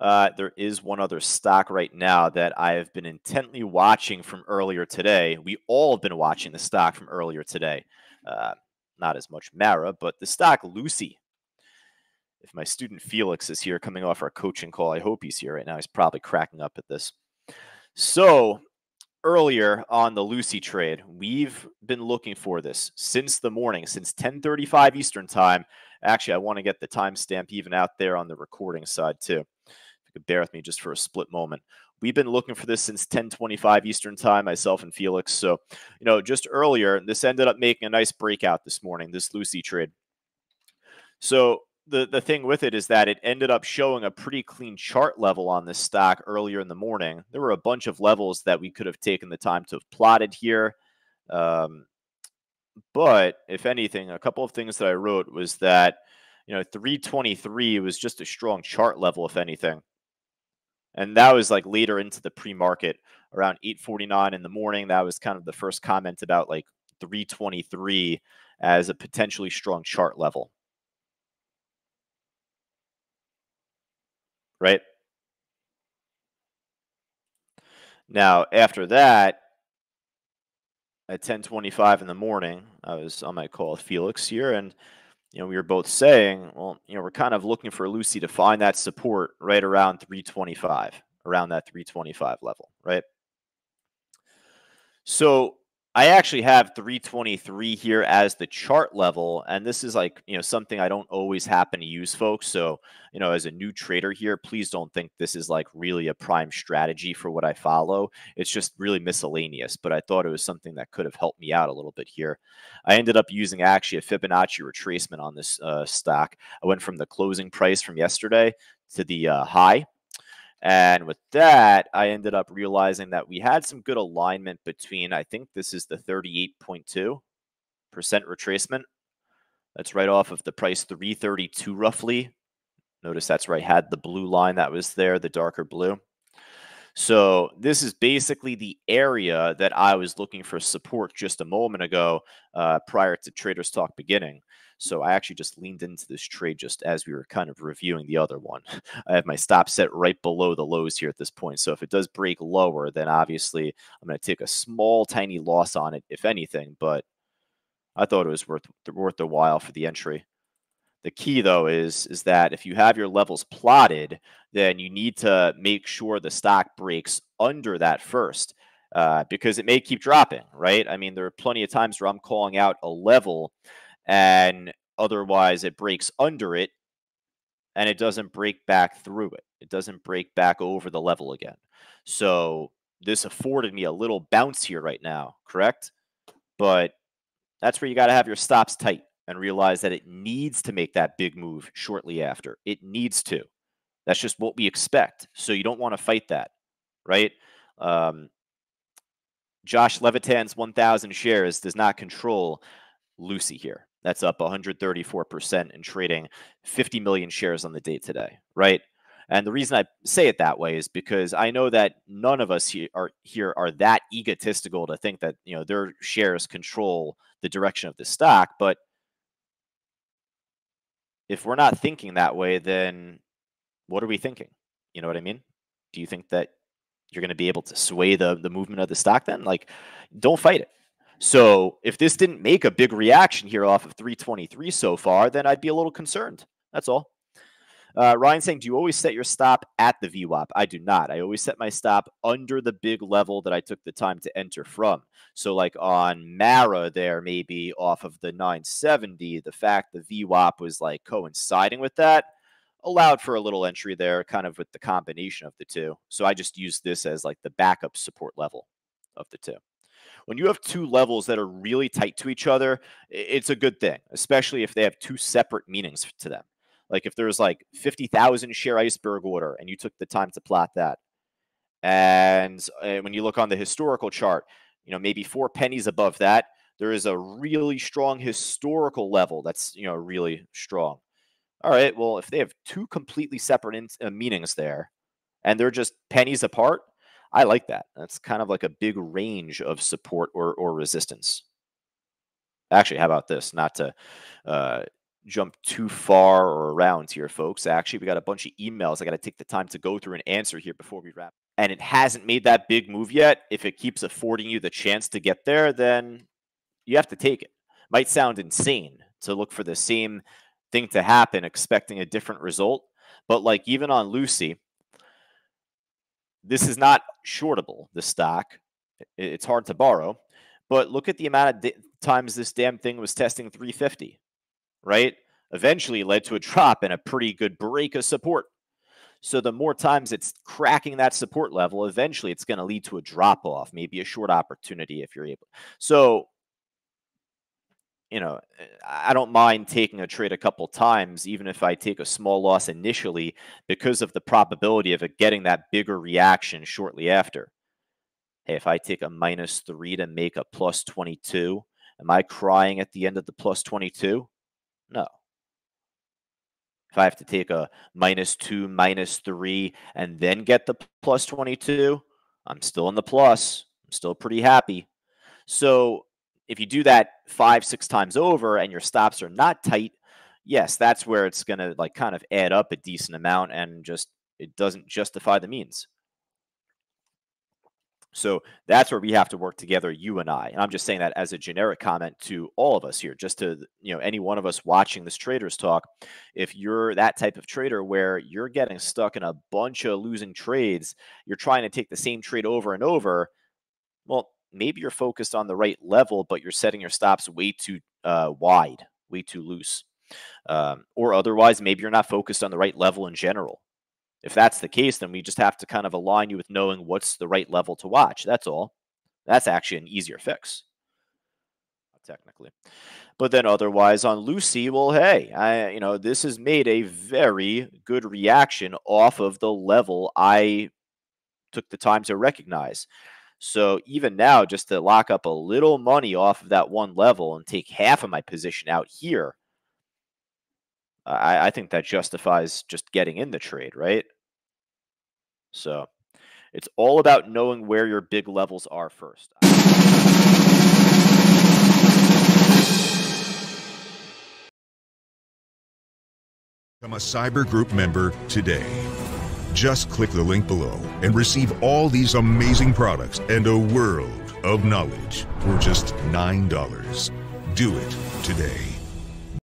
There is one other stock right now that I have been intently watching from earlier today. We all have been watching the stock from earlier today. Not as much Mara, but the stock Lucy. If my student Felix is here coming off our coaching call, I hope he's here right now. He's probably cracking up at this. So earlier on the Lucy trade, we've been looking for this since the morning, since 10:35 Eastern time. Actually, I want to get the timestamp even out there on the recording side too. If you could bear with me just for a split moment. We've been looking for this since 10:25 Eastern time, myself and Felix. So, you know, just earlier, this ended up making a nice breakout this morning, this Lucy trade. So the thing with it is that it ended up showing a pretty clean chart level on this stock earlier in the morning. There were a bunch of levels that we could have taken the time to have plotted here. But if anything, a couple of things that I wrote was that, you know, 323 was just a strong chart level, if anything. And that was like later into the pre-market around 8:49 in the morning. That was kind of the first comment about like 323 as a potentially strong chart level. Right? Now, after that, at 10:25 in the morning, I was on my call with Felix here, and you know, we were both saying, well, you know, we're kind of looking for Lucy to find that support right around 325, around that 325 level, right? So I actually have 323 here as the chart level, and this is like, you know, something I don't always happen to use, folks. So, you know, as a new trader here, please don't think this is like really a prime strategy for what I follow. It's just really miscellaneous, but I thought it was something that could have helped me out a little bit here. I ended up using actually a Fibonacci retracement on this stock. I went from the closing price from yesterday to the high. And with that, I ended up realizing that we had some good alignment between, I think this is the 38.2% retracement. That's right off of the price 332 roughly. Notice that's where I had the blue line that was there, the darker blue. So this is basically the area that I was looking for support just a moment ago prior to Traders Talk beginning. So I actually just leaned into this trade just as we were kind of reviewing the other one. I have my stop set right below the lows here at this point. So if it does break lower, then obviously I'm going to take a small, tiny loss on it, if anything. But I thought it was worth a while for the entry. The key, though, is that if you have your levels plotted, then you need to make sure the stock breaks under that first because it may keep dropping, right? I mean, there are plenty of times where I'm calling out a level and otherwise it breaks under it and it doesn't break back through it. It doesn't break back over the level again. So this afforded me a little bounce here right now, correct? But that's where you got to have your stops tight and realize that it needs to make that big move shortly after. It needs to. That's just what we expect. So you don't want to fight that, right? Josh Levitan's 1,000 shares does not control Lucy here. That's up 134% in trading 50 million shares on the day today, right? And the reason I say it that way is because I know that none of us here are that egotistical to think that, you know, their shares control the direction of the stock, but if we're not thinking that way, then what are we thinking? You know what I mean? Do you think that you're going to be able to sway the movement of the stock then? Like, don't fight it. So if this didn't make a big reaction here off of 323 so far, then I'd be a little concerned. That's all. Ryan saying, do you always set your stop at the VWAP? I do not. I always set my stop under the big level that I took the time to enter from. So like on Mara there, maybe off of the 970, the fact the VWAP was like coinciding with that allowed for a little entry there, kind of with the combination of the two. So I just use this as like the backup support level of the two. When you have two levels that are really tight to each other, it's a good thing, especially if they have two separate meanings to them. Like if there's like 50,000 share iceberg order and you took the time to plot that. And when you look on the historical chart, you know, maybe 4 pennies above that, there is a really strong historical level that's, you know, really strong. All right, well, if they have two completely separate meanings there and they're just pennies apart, I like that. That's kind of like a big range of support or resistance. Actually, how about this? Not to jump too far or around here, folks. Actually, we got a bunch of emails I got to take the time to go through and answer here before we wrap. And it hasn't made that big move yet. If it keeps affording you the chance to get there, then you have to take it. Might sound insane to look for the same thing to happen, expecting a different result. But like even on Lucy, this is not shortable, the stock. It's hard to borrow. But look at the amount of times this damn thing was testing 350. Right? Eventually led to a drop and a pretty good break of support. So the more times it's cracking that support level, eventually it's going to lead to a drop off, maybe a short opportunity if you're able. So, you know, I don't mind taking a trade a couple times, even if I take a small loss initially, because of the probability of it getting that bigger reaction shortly after. Hey, if I take a -3 to make a +22, am I crying at the end of the +22? No. If I have to take a -2, -3, and then get the +22, I'm still in the plus. I'm still pretty happy. So if you do that 5, 6 times over and your stops are not tight, yes, that's where it's going to like kind of add up a decent amount and just it doesn't justify the means. So that's where we have to work together, you and I. And I'm just saying that as a generic comment to all of us here, just to, you know, any one of us watching this Traders Talk. If you're that type of trader where you're getting stuck in a bunch of losing trades, you're trying to take the same trade over and over, well, maybe you're focused on the right level, but you're setting your stops way too wide, way too loose. Or otherwise, maybe you're not focused on the right level in general. If that's the case, then we just have to kind of align you with knowing what's the right level to watch. That's all. That's actually an easier fix, technically. But then otherwise on Lucy, well, hey, you know, this has made a very good reaction off of the level I took the time to recognize. So even now, just to lock up a little money off of that one level and take half of my position out here, I think that justifies just getting in the trade, right? So it's all about knowing where your big levels are first. Become a Cyber Group member today. Just click the link below and receive all these amazing products and a world of knowledge for just $9. Do it today.